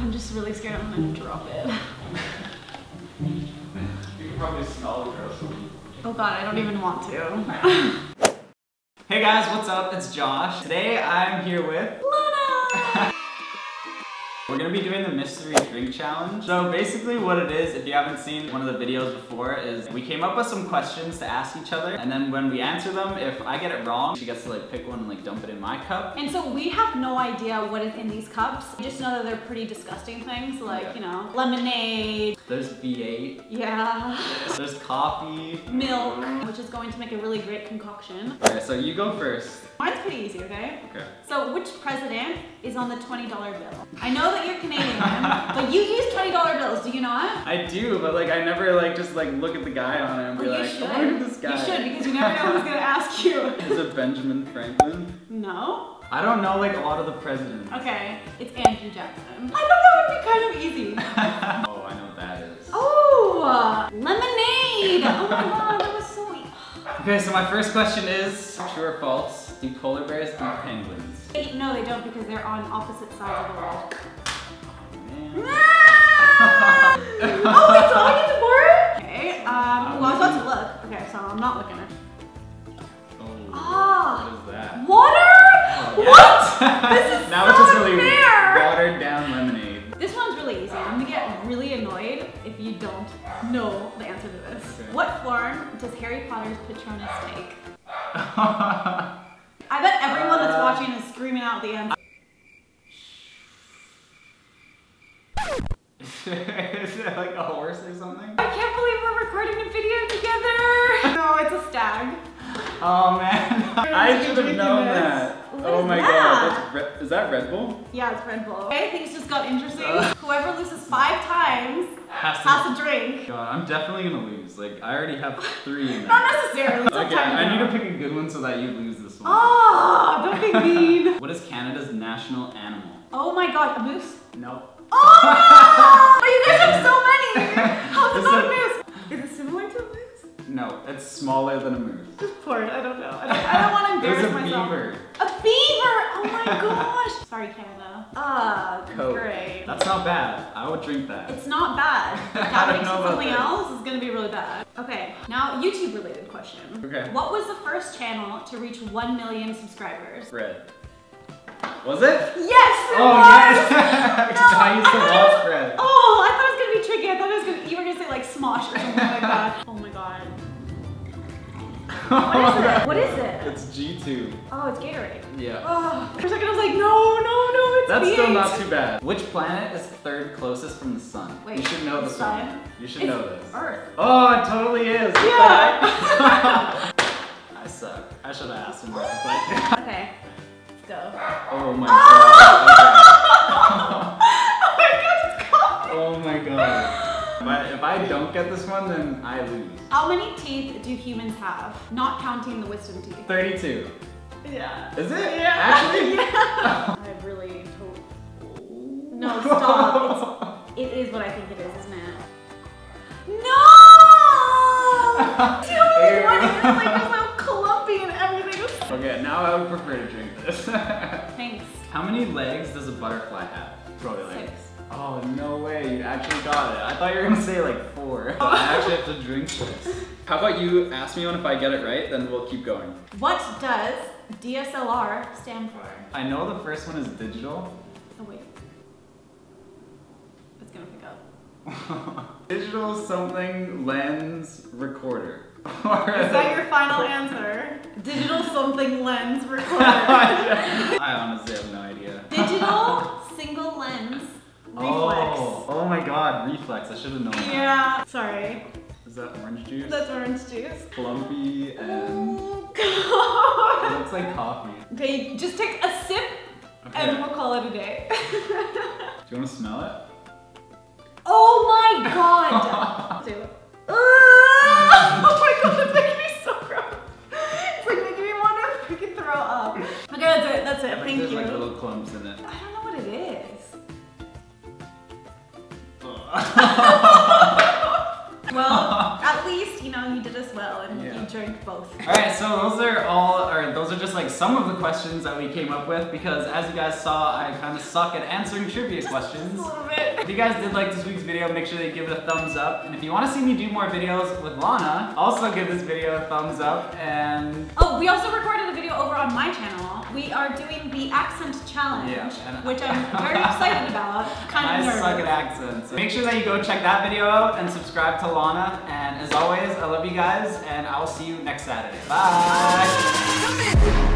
I'm just really scared I'm going to drop it. You can probably smell the gross. Oh god, I don't even want to. Hey guys, what's up? It's Josh. Today I'm here with Lana! We're gonna be doing the mystery drink challenge. So basically what it is, if you haven't seen one of the videos before, is we came up with some questions to ask each other, and then when we answer them, if I get it wrong, she gets to like pick one and like dump it in my cup. And so we have no idea what is in these cups. We just know that they're pretty disgusting things, like, yeah, you know, lemonade. There's V8. Yeah. There's coffee. Milk, which is going to make a really great concoction. Okay, so you go first. Mine's pretty easy, okay? Okay. So which president is on the $20 bill? I know that you're Canadian, but you use $20 bills, do you not? I do, but like I never like just like look at the guy on it and be like, I wonder this guy. You should, because you never know who's gonna ask you. Is it Benjamin Franklin? No. I don't know like a lot of the presidents. Okay, it's Andrew Jackson. I thought that would be kind of easy. Oh, I know what that is. Oh, lemonade! Oh my god, that was so easy. Okay, so my first question is, true or false, do polar bears eat penguins? No, they don't, because they're on opposite sides of the wall. Ah! Oh, it's all you to work? Okay, well, I was about to look. Okay, so I'm not looking at it. Oh, what is that? Water? Oh, yeah. What? This is now so it's just really watered down lemonade. This one's really easy. I'm gonna get really annoyed if you don't know the answer to this. Okay. What form does Harry Potter's Patronus take? I bet everyone that's watching is screaming out the answer. Is it like a horse or something? I can't believe we're recording a video together! No, it's a stag. Oh man, I should have known that. Oh my god, that's is that Red Bull? Yeah, it's Red Bull. Okay, things just got interesting. Whoever loses 5 times has to drink. God, I'm definitely gonna lose. Like, I already have 3 in there. Not necessarily. Okay, I need to pick a good one so that you lose this one. Oh, don't be mean. What is Canada's national animal? Oh my god, a moose? Nope. Oh no! You guys have so many! How's it not a moose? Is it similar to a moose? No, it's smaller than a moose. Just pour it, I don't know. I don't want to embarrass myself. There's a beaver. A beaver! Oh my gosh! Sorry, Canada. Great. That's not bad. I would drink that. It's not bad. That makes something else is gonna be really bad. Okay, now YouTube related question. Okay. What was the first channel to reach 1 million subscribers? Red. Was it? Yes, it was! Yes. No, I used the wall spread. Oh, I thought it was going to be tricky. I thought it was going to, you were going to say like smosh or something like that. Oh my god. What is it? It's G2. Oh, it's Gatorade. Yeah. Oh, for a second I was like, no, it's that's V8. Still not too bad. Which planet is third closest from the sun? Wait, you should know this one. You should know this. Earth. Oh, it totally is. Yeah. I suck. I should have asked him. Okay. Oh my god. Oh my god, it's coffee. Oh my god. But if I don't get this one, then I lose. How many teeth do humans have? Not counting the wisdom teeth. 32. Yeah. Is it? Yeah. Actually? Yeah. I really hope. No, stop. It is what I think it is, isn't it? No! Dude, what is this? Like, there's no clumpy and everything. Okay, now I would prefer to drink this. Thanks. How many legs does a butterfly have? Probably like 6. Oh, no way, you actually got it. I thought you were gonna say like 4. I actually have to drink this. How about you ask me one, if I get it right, then we'll keep going. What does DSLR stand for? I know the first one is digital. Oh wait, it's gonna pick up. Digital something lens recorder. Is that your final answer? Digital something lens recorder. I honestly have no idea. Digital single lens reflex. Oh my god, reflex. I should have known that. Yeah. Sorry. Is that orange juice? That's orange juice. Clumpy and... Oh god. It looks like coffee. Okay, just take a sip and we'll call it a day. Do you want to smell it? Oh my god. Do it. Oh my god, that's making me so gross. It's like making me want to freaking throw up. Okay, that's it, thank you. There's like little clumps in it. I don't know what it is. Well, at least, you know, you did us well and you drink both. All right, so those are just like some of the questions that we came up with, because as you guys saw, I kind of suck at answering trivia questions. Just a little bit. If you guys did like this week's video, make sure that you give it a thumbs up. And if you want to see me do more videos with Lana, also give this video a thumbs up. And oh, we also recorded a video over on my channel. We are doing the accent challenge, which I'm very excited about. Kind of nervous. I suck at accents. Make sure that you go check that video out and subscribe to Lana. And as always, I love you guys, and I'll see you next Saturday. Bye.